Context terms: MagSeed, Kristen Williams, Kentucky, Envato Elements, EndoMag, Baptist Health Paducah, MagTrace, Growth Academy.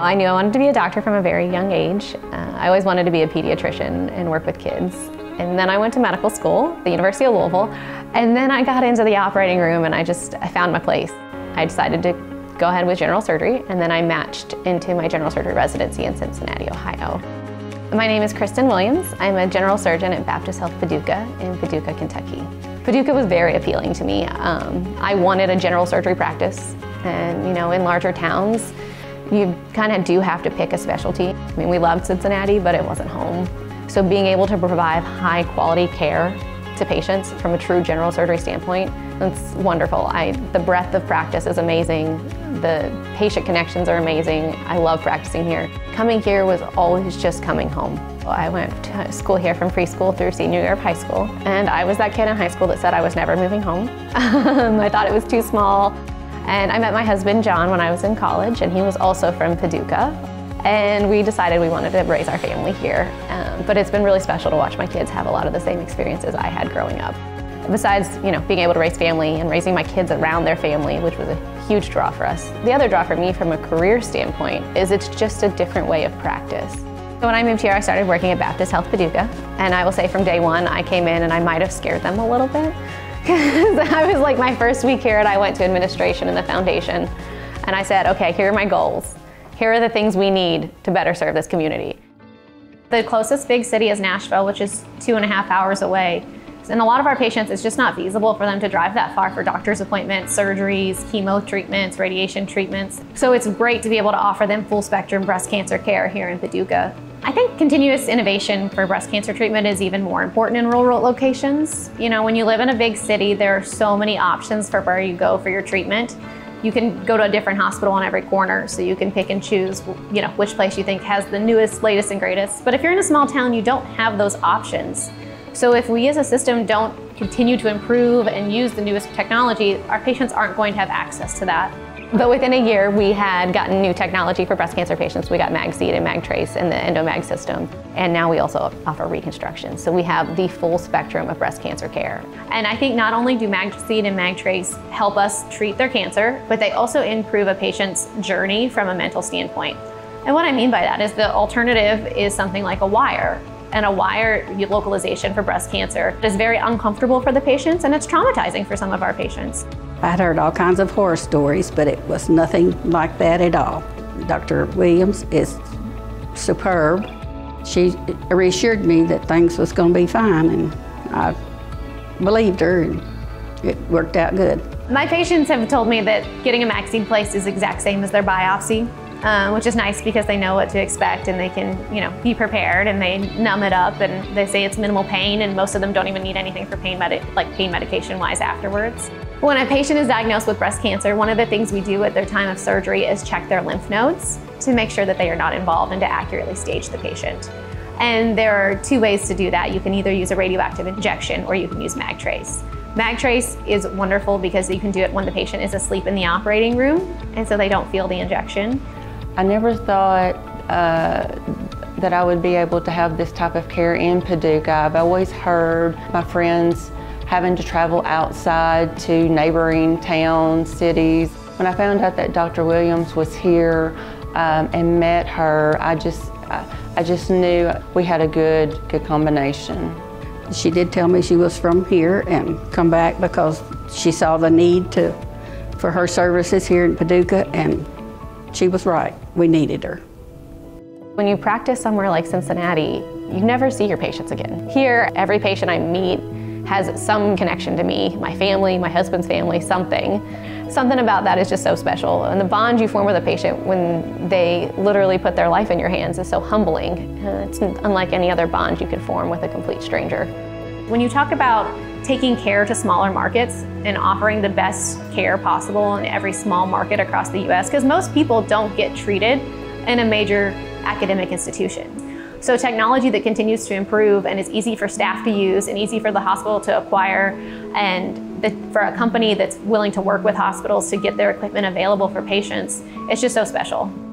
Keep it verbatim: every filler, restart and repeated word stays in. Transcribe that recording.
I knew I wanted to be a doctor from a very young age. Uh, I always wanted to be a pediatrician and work with kids. And then I went to medical school, the University of Louisville, and then I got into the operating room and I just, I found my place. I decided to go ahead with general surgery, and then I matched into my general surgery residency in Cincinnati, Ohio. My name is Kristen Williams. I'm a general surgeon at Baptist Health Paducah in Paducah, Kentucky. Paducah was very appealing to me. Um, I wanted a general surgery practice, and you know, in larger towns, you kind of do have to pick a specialty. I mean, we loved Cincinnati, but it wasn't home. So being able to provide high quality care to patients from a true general surgery standpoint, that's wonderful. I, the breadth of practice is amazing. The patient connections are amazing. I love practicing here. Coming here was always just coming home. I went to school here from preschool through senior year of high school, and I was that kid in high school that said I was never moving home. I thought it was too small. And I met my husband, John, when I was in college, and he was also from Paducah. And we decided we wanted to raise our family here. Um, but it's been really special to watch my kids have a lot of the same experiences I had growing up. Besides, you know, being able to raise family and raising my kids around their family, which was a huge draw for us. The other draw for me from a career standpoint is it's just a different way of practice. So when I moved here, I started working at Baptist Health Paducah. And I will say from day one, I came in and I might have scared them a little bit. Because I was like, my first week here, and I went to administration and the foundation. And I said, okay, here are my goals. Here are the things we need to better serve this community. The closest big city is Nashville, which is two and a half hours away. And a lot of our patients, it's just not feasible for them to drive that far for doctor's appointments, surgeries, chemo treatments, radiation treatments. So it's great to be able to offer them full spectrum breast cancer care here in Paducah. I think continuous innovation for breast cancer treatment is even more important in rural locations. You know, when you live in a big city, there are so many options for where you go for your treatment. You can go to a different hospital on every corner, so you can pick and choose, you know, which place you think has the newest, latest, and greatest. But if you're in a small town, you don't have those options. So if we as a system don't continue to improve and use the newest technology, our patients aren't going to have access to that. But within a year, we had gotten new technology for breast cancer patients. We got MagSeed and MagTrace and the EndoMag system. And now we also offer reconstruction. So we have the full spectrum of breast cancer care. And I think not only do MagSeed and MagTrace help us treat their cancer, but they also improve a patient's journey from a mental standpoint. And what I mean by that is the alternative is something like a wire. And a wire localization for breast cancer is very uncomfortable for the patients, and it's traumatizing for some of our patients. I'd heard all kinds of horror stories, but it was nothing like that at all. Doctor Williams is superb. She reassured me that things was going to be fine, and I believed her, and it worked out good. My patients have told me that getting a MagSeed placed is the exact same as their biopsy. Um, which is nice because they know what to expect and they can, you know, be prepared, and they numb it up, and they say it's minimal pain, and most of them don't even need anything for pain, medi like pain medication wise afterwards. When a patient is diagnosed with breast cancer, one of the things we do at their time of surgery is check their lymph nodes to make sure that they are not involved and to accurately stage the patient. And there are two ways to do that. You can either use a radioactive injection or you can use MagTrace. MagTrace is wonderful because you can do it when the patient is asleep in the operating room, and so they don't feel the injection. I never thought uh, that I would be able to have this type of care in Paducah. I've always heard my friends having to travel outside to neighboring towns, cities. When I found out that Doctor Williams was here um, and met her, I just, I, I just knew we had a good, good combination. She did tell me she was from here and come back because she saw the need to, for her services here in Paducah, and she was right. We needed her. When you practice somewhere like Cincinnati, you never see your patients again. Here, every patient I meet has some connection to me, my family, my husband's family, something. Something about that is just so special. And the bond you form with a patient when they literally put their life in your hands is so humbling. Uh, it's unlike any other bond you could form with a complete stranger. When you talk about taking care to smaller markets and offering the best care possible in every small market across the U S, because most people don't get treated in a major academic institution. So technology that continues to improve and is easy for staff to use and easy for the hospital to acquire, and the, for a company that's willing to work with hospitals to get their equipment available for patients, it's just so special.